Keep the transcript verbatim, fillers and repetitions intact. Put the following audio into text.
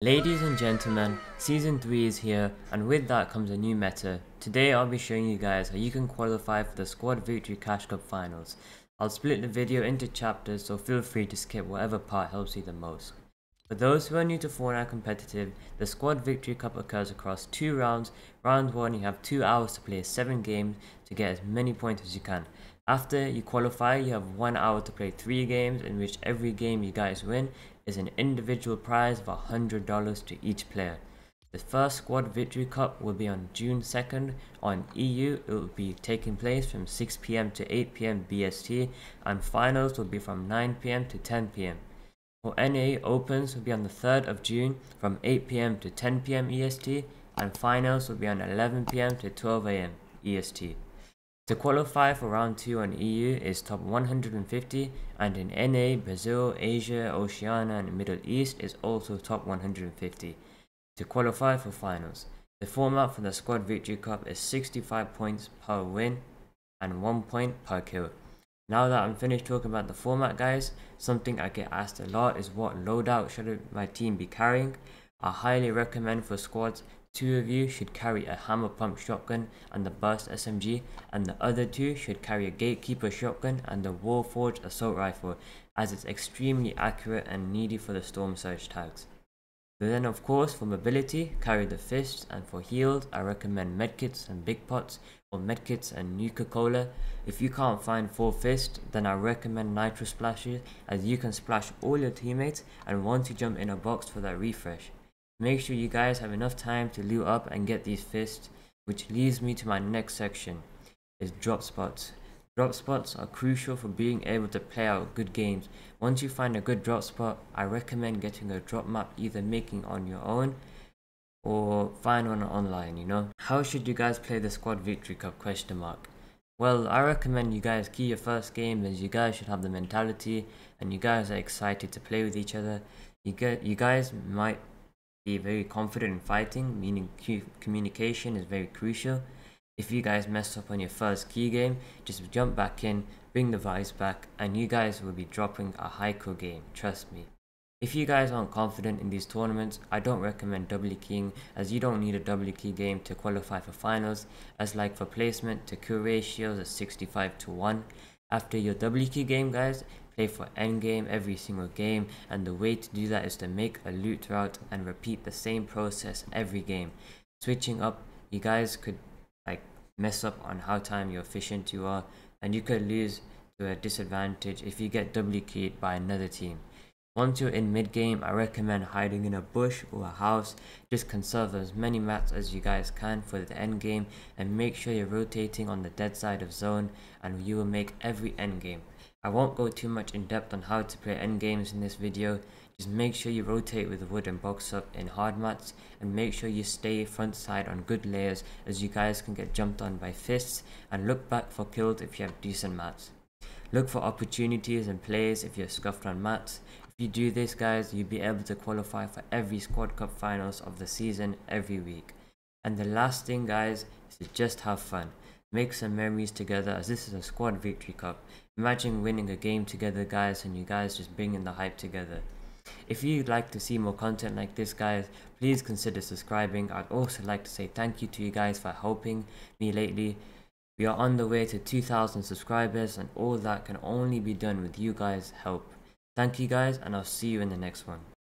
Ladies and gentlemen, season three is here, and with that comes a new meta. Today I'll be showing you guys how you can qualify for the Squad Victory Cash Cup Finals. I'll split the video into chapters, so feel free to skip whatever part helps you the most. For those who are new to Fortnite competitive, the Squad Victory Cup occurs across two rounds. Round one, you have two hours to play seven games to get as many points as you can. After you qualify, you have one hour to play three games, in which every game you guys win is an individual prize of one hundred dollars to each player. The first Squad Victory Cup will be on June second on E U. It will be taking place from six p m to eight p m B S T, and finals will be from nine p m to ten p m. For N A, opens will be on the third of June from eight p m to ten p m E S T, and finals will be on eleven p m to twelve a m E S T. To qualify for round two on E U is top one hundred fifty, and in N A, Brazil, Asia, Oceania and Middle East is also top one hundred fifty. To qualify for finals, the format for the Squad Victory Cup is sixty-five points per win and one point per kill. Now that I'm finished talking about the format guys, something I get asked a lot is what loadout should my team be carrying. I highly recommend for squads, two of you should carry a hammer pump shotgun and the burst S M G, and the other two should carry a gatekeeper shotgun and the Warforge assault rifle, as it's extremely accurate and needy for the storm surge tags. But then of course for mobility, carry the fists, and for heals I recommend medkits and big pots, or medkits and Nuka-Cola. If you can't find full fist, then I recommend nitro splashes, as you can splash all your teammates and once you jump in a box for that refresh. Make sure you guys have enough time to loot up and get these fists, which leads me to my next section, is drop spots. Drop spots are crucial for being able to play out good games. Once you find a good drop spot, I recommend getting a drop map, either making on your own or find one online, you know. How should you guys play the Squad Victory Cup question mark? Well, I recommend you guys key your first game, as you guys should have the mentality and you guys are excited to play with each other. You get, you guys might be very confident in fighting, meaning communication is very crucial. If you guys mess up on your first key game, just jump back in, bring the vibes back, and you guys will be dropping a high-core game, trust me. If you guys aren't confident in these tournaments, I don't recommend doubly keying, as you don't need a doubly key game to qualify for finals, as like for placement to kill ratios is sixty-five to one. After your doubly key game guys, play for end game every single game, and the way to do that is to make a loot route and repeat the same process every game. Switching up, you guys could like mess up on how time you're efficient you are, and you could lose to a disadvantage if you get doubly keyed by another team. Once you're in mid game, I recommend hiding in a bush or a house. Just conserve as many mats as you guys can for the end game, and make sure you're rotating on the dead side of zone, and you will make every end game. I won't go too much in depth on how to play end games in this video. Just make sure you rotate with wood and box up in hard mats, and make sure you stay front side on good layers, as you guys can get jumped on by fists, and look back for kills if you have decent mats. Look for opportunities and plays if you're scuffed on mats. If you do this guys, you'll be able to qualify for every Squad Cup finals of the season every week. And the last thing guys is to just have fun. Make some memories together, as this is a Squad Victory Cup. Imagine winning a game together guys, and you guys just bringing the hype together. If you'd like to see more content like this guys, please consider subscribing. I'd also like to say thank you to you guys for helping me lately. We are on the way to two thousand subscribers, and all that can only be done with you guys' help. Thank you guys, and I'll see you in the next one.